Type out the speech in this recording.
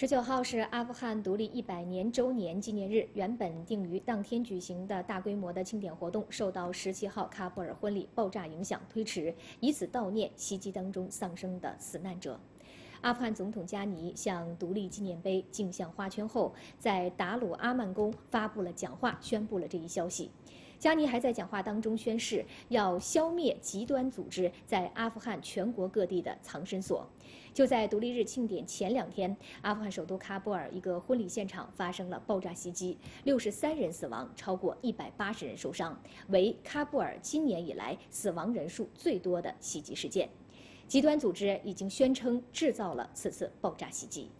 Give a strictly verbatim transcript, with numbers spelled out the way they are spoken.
十九号是阿富汗独立一百年周年纪念日，原本定于当天举行的大规模的庆典活动，受到十七号喀布尔婚礼爆炸影响推迟，以此悼念袭击当中丧生的死难者。阿富汗总统加尼向独立纪念碑敬献花圈后，在达鲁阿曼宫发布了讲话，宣布了这一消息。加尼还在讲话当中宣誓要消灭极端组织在阿富汗全国各地的藏身所。就在独立日庆典前两天，阿富汗首都喀布尔一个婚礼现场发生了爆炸袭击，六十三人死亡，超过一百八十人受伤，为喀布尔今年以来死亡人数最多的袭击事件。极端组织已经宣称制造了此次爆炸袭击。